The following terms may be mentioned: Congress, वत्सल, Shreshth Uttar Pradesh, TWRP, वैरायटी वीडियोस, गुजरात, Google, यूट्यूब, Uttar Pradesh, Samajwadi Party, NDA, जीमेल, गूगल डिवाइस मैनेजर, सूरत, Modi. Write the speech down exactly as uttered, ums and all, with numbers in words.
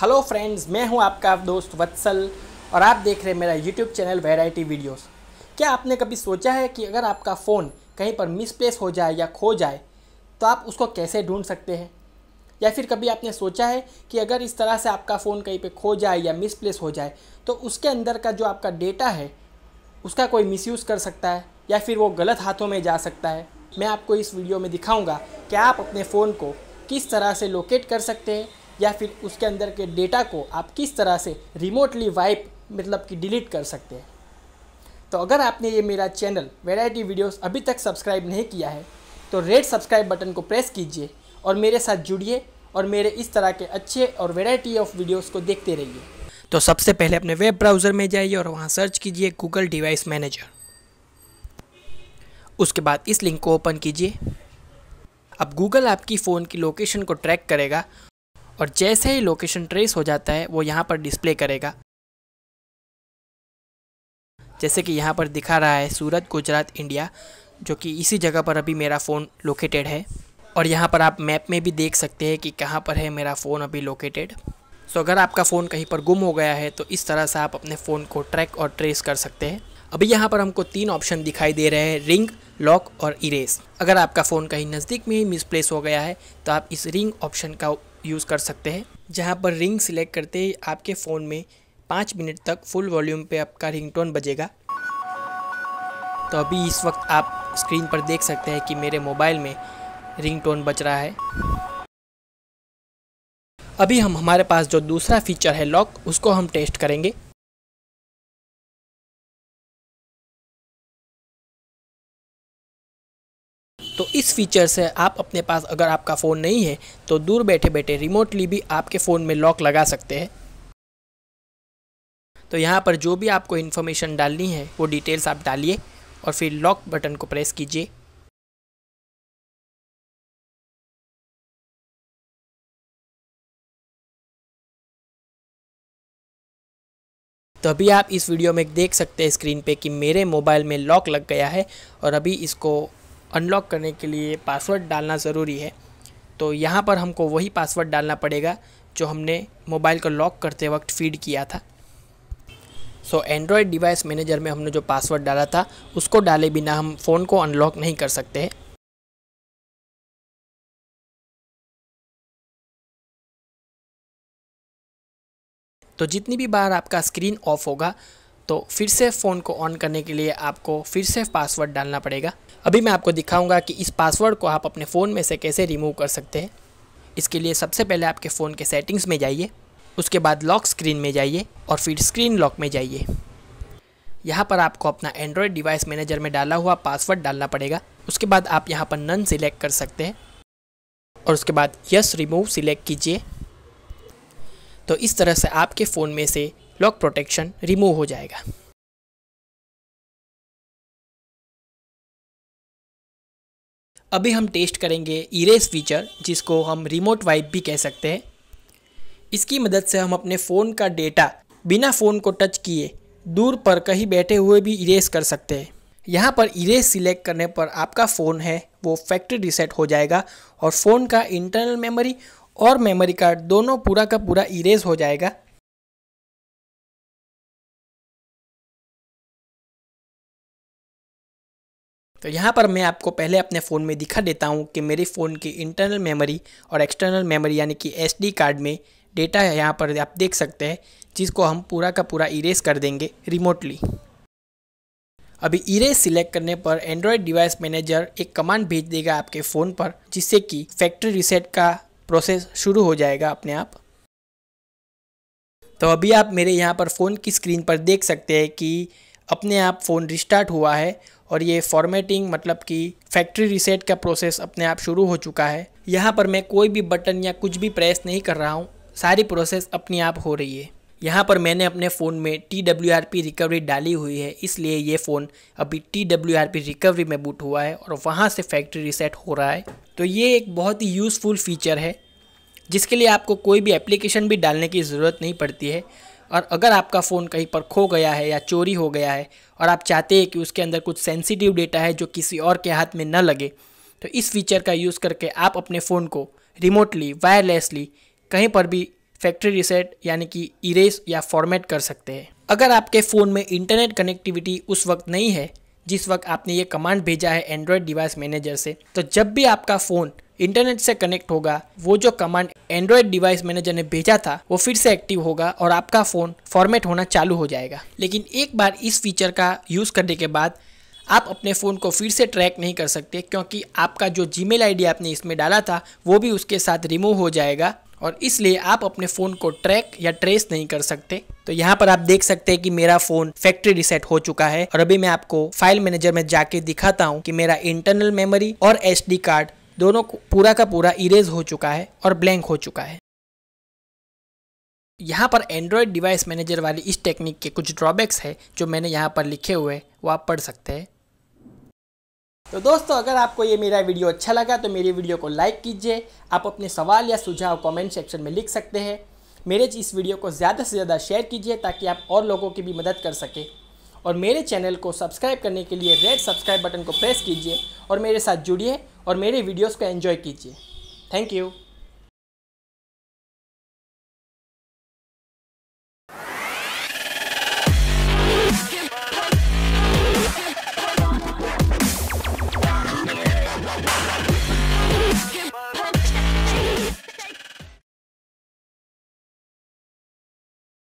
Hello friends, मैं हूं आपका दोस्त वत्सल और आप देख रहे हैं मेरा यूट्यूब चैनल वैरायटी वीडियोस। क्या आपने कभी सोचा है कि अगर आपका फ़ोन कहीं पर मिसप्लेस हो जाए या खो जाए तो आप उसको कैसे ढूंढ सकते हैं? या फिर कभी आपने सोचा है कि अगर इस तरह से आपका फ़ोन कहीं पे खो जाए या मिसप्लेस हो जाए तो उसके अंदर का जो आपका डेटा है उसका कोई मिसयूज़ कर सकता है या फिर वो गलत हाथों में जा सकता है? मैं आपको इस वीडियो में दिखाऊँगा कि आप अपने फ़ोन को किस तरह से लोकेट कर सकते हैं या फिर उसके अंदर के डेटा को आप किस तरह से रिमोटली वाइप मतलब कि डिलीट कर सकते हैं। तो अगर आपने ये मेरा चैनल वैरायटी वीडियोस अभी तक सब्सक्राइब नहीं किया है तो रेड सब्सक्राइब बटन को प्रेस कीजिए और मेरे साथ जुड़िए और मेरे इस तरह के अच्छे और वैरायटी ऑफ वीडियोस को देखते रहिए। तो सबसे पहले अपने वेब ब्राउज़र में जाइए और वहाँ सर्च कीजिए गूगल डिवाइस मैनेजर। उसके बाद इस लिंक को ओपन कीजिए। अब गूगल आपकी फ़ोन की लोकेशन को ट्रैक करेगा और जैसे ही लोकेशन ट्रेस हो जाता है वो यहाँ पर डिस्प्ले करेगा, जैसे कि यहाँ पर दिखा रहा है सूरत, गुजरात, इंडिया, जो कि इसी जगह पर अभी मेरा फ़ोन लोकेटेड है। और यहाँ पर आप मैप में भी देख सकते हैं कि कहाँ पर है मेरा फ़ोन अभी लोकेटेड। सो अगर आपका फ़ोन कहीं पर गुम हो गया है तो इस तरह से आप अपने फ़ोन को ट्रैक और ट्रेस कर सकते हैं। अभी यहाँ पर हमको तीन ऑप्शन दिखाई दे रहे हैं, रिंग, लॉक और इरेज। अगर आपका फ़ोन कहीं नज़दीक में ही मिसप्लेस हो गया है तो आप इस रिंग ऑप्शन का यूज़ कर सकते हैं, जहाँ पर रिंग सिलेक्ट करते ही आपके फ़ोन में पाँच मिनट तक फुल वॉल्यूम पे आपका रिंगटोन बजेगा। तो अभी इस वक्त आप स्क्रीन पर देख सकते हैं कि मेरे मोबाइल में रिंगटोन बज रहा है। अभी हम हमारे पास जो दूसरा फीचर है लॉक, उसको हम टेस्ट करेंगे। तो इस फीचर से आप अपने पास अगर आपका फ़ोन नहीं है तो दूर बैठे बैठे रिमोटली भी आपके फ़ोन में लॉक लगा सकते हैं। तो यहाँ पर जो भी आपको इन्फॉर्मेशन डालनी है वो डिटेल्स आप डालिए और फिर लॉक बटन को प्रेस कीजिए। तो अभी आप इस वीडियो में देख सकते हैं स्क्रीन पे कि मेरे मोबाइल में लॉक लग गया है और अभी इसको अनलॉक करने के लिए पासवर्ड डालना ज़रूरी है। तो यहाँ पर हमको वही पासवर्ड डालना पड़ेगा जो हमने मोबाइल को लॉक करते वक्त फीड किया था। सो एंड्रॉयड डिवाइस मैनेजर में हमने जो पासवर्ड डाला था उसको डाले बिना हम फ़ोन को अनलॉक नहीं कर सकते हैं। तो जितनी भी बार आपका स्क्रीन ऑफ होगा तो फिर से फ़ोन को ऑन करने के लिए आपको फिर से पासवर्ड डालना पड़ेगा। अभी मैं आपको दिखाऊंगा कि इस पासवर्ड को आप अपने फ़ोन में से कैसे रिमूव कर सकते हैं। इसके लिए सबसे पहले आपके फ़ोन के सेटिंग्स में जाइए, उसके बाद लॉक स्क्रीन में जाइए और फिर स्क्रीन लॉक में जाइए। यहाँ पर आपको अपना एंड्रॉयड डिवाइस मैनेजर में डाला हुआ पासवर्ड डालना पड़ेगा। उसके बाद आप यहाँ पर नन सिलेक्ट कर सकते हैं और उसके बाद यस रिमूव सिलेक्ट कीजिए। तो इस तरह से आपके फ़ोन में से लॉक प्रोटेक्शन रिमूव हो जाएगा। अभी हम टेस्ट करेंगे इरेज फीचर, जिसको हम रिमोट वाइप भी कह सकते हैं। इसकी मदद से हम अपने फ़ोन का डेटा बिना फ़ोन को टच किए दूर पर कहीं बैठे हुए भी इरेज कर सकते हैं। यहाँ पर इरेज सिलेक्ट करने पर आपका फ़ोन है वो फैक्ट्री रीसेट हो जाएगा और फ़ोन का इंटरनल मेमोरी और मेमोरी कार्ड दोनों पूरा का पूरा इरेज हो जाएगा। तो यहाँ पर मैं आपको पहले अपने फ़ोन में दिखा देता हूँ कि मेरे फ़ोन की इंटरनल मेमोरी और एक्सटर्नल मेमोरी यानी कि एसडी कार्ड में डेटा है, यहाँ पर आप देख सकते हैं, जिसको हम पूरा का पूरा इरेज कर देंगे रिमोटली। अभी इरेज सिलेक्ट करने पर एंड्रॉयड डिवाइस मैनेजर एक कमांड भेज देगा आपके फ़ोन पर, जिससे कि फैक्ट्री रीसेट का प्रोसेस शुरू हो जाएगा अपने आप। तो अभी आप मेरे यहाँ पर फ़ोन की स्क्रीन पर देख सकते हैं कि अपने आप फ़ोन रिस्टार्ट हुआ है और ये फॉर्मेटिंग मतलब कि फैक्ट्री रीसेट का प्रोसेस अपने आप शुरू हो चुका है। यहाँ पर मैं कोई भी बटन या कुछ भी प्रेस नहीं कर रहा हूँ, सारी प्रोसेस अपने आप हो रही है। यहाँ पर मैंने अपने फ़ोन में T W R P recovery डाली हुई है, इसलिए ये फ़ोन अभी T W R P recovery में बूट हुआ है और वहाँ से फैक्ट्री रीसेट हो रहा है। तो ये एक बहुत ही यूज़फुल फीचर है, जिसके लिए आपको कोई भी एप्लीकेशन भी डालने की ज़रूरत नहीं पड़ती है। और अगर आपका फ़ोन कहीं पर खो गया है या चोरी हो गया है और आप चाहते हैं कि उसके अंदर कुछ सेंसिटिव डेटा है जो किसी और के हाथ में न लगे, तो इस फीचर का यूज़ करके आप अपने फ़ोन को रिमोटली वायरलेसली कहीं पर भी फैक्ट्री रीसेट यानी कि इरेज या फॉर्मेट कर सकते हैं। अगर आपके फ़ोन में इंटरनेट कनेक्टिविटी उस वक्त नहीं है जिस वक्त आपने ये कमांड भेजा है एंड्रॉयड डिवाइस मैनेजर से, तो जब भी आपका फ़ोन इंटरनेट से कनेक्ट होगा, वो जो कमांड एंड्रॉयड डिवाइस मैनेजर ने भेजा था वो फिर से एक्टिव होगा और आपका फ़ोन फॉर्मेट होना चालू हो जाएगा। लेकिन एक बार इस फीचर का यूज़ करने के बाद आप अपने फ़ोन को फिर से ट्रैक नहीं कर सकते, क्योंकि आपका जो जीमेल आईडी आपने इसमें डाला था वो भी उसके साथ रिमूव हो जाएगा और इसलिए आप अपने फ़ोन को ट्रैक या ट्रेस नहीं कर सकते। तो यहाँ पर आप देख सकते हैं कि मेरा फ़ोन फैक्ट्री रीसेट हो चुका है और अभी मैं आपको फाइल मैनेजर में जाके दिखाता हूँ कि मेरा इंटरनल मेमोरी और एसडी कार्ड दोनों पूरा का पूरा इरेज हो चुका है और ब्लैंक हो चुका है। यहाँ पर एंड्रॉयड डिवाइस मैनेजर वाली इस टेक्निक के कुछ ड्रॉबैक्स है जो मैंने यहाँ पर लिखे हुए हैं, वो आप पढ़ सकते हैं। तो दोस्तों, अगर आपको ये मेरा वीडियो अच्छा लगा तो मेरी वीडियो को लाइक कीजिए। आप अपने सवाल या सुझाव कमेंट सेक्शन में लिख सकते हैं। मेरे इस वीडियो को ज़्यादा से ज़्यादा शेयर कीजिए ताकि आप और लोगों की भी मदद कर सकें और मेरे चैनल को सब्सक्राइब करने के लिए रेड सब्सक्राइब बटन को प्रेस कीजिए और मेरे साथ जुड़िए और मेरे वीडियोज़ को एंजॉय कीजिए। Thank you.